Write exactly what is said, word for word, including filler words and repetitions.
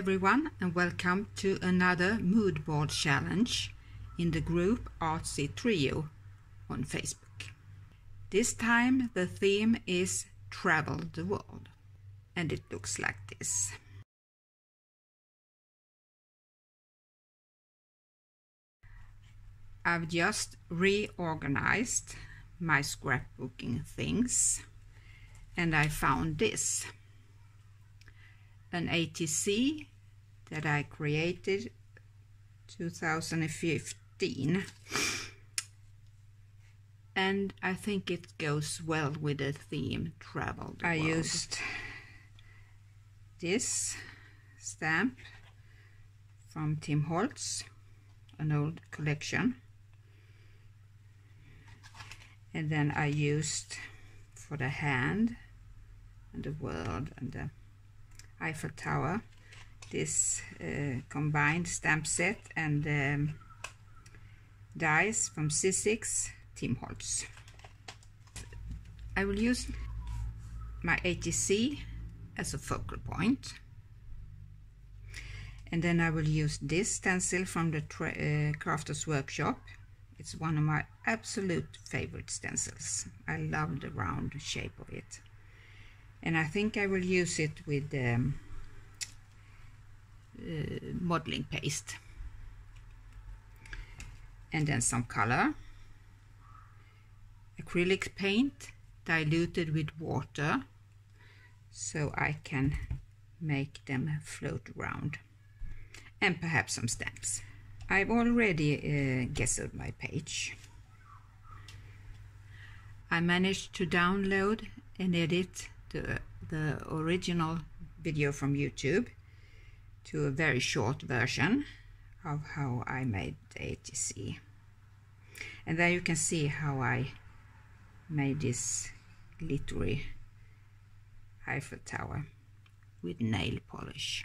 everyone and welcome to another mood board challenge in the group Artsy Trio on Facebook. This time the theme is Travel the World, and it looks like this. I've just reorganized my scrapbooking things and I found this, an A T C that I created two thousand fifteen, and I think it goes well with the theme Travel the World. I used this stamp from Tim Holtz, an old collection, and then I used for the hand and the world and the Eiffel Tower this uh, combined stamp set and um, dies from Sizzix Tim Holtz. I will use my A T C as a focal point, and then I will use this stencil from the uh, Crafters Workshop. It's one of my absolute favorite stencils. I love the round shape of it. And I think I will use it with um, uh, modeling paste. And then some color. Acrylic paint diluted with water, so I can make them float around. And perhaps some stamps. I've already uh, gessoed my page. I managed to download and edit the, the original video from YouTube to a very short version of how I made the A T C. And there you can see how I made this glittery Eiffel Tower with nail polish.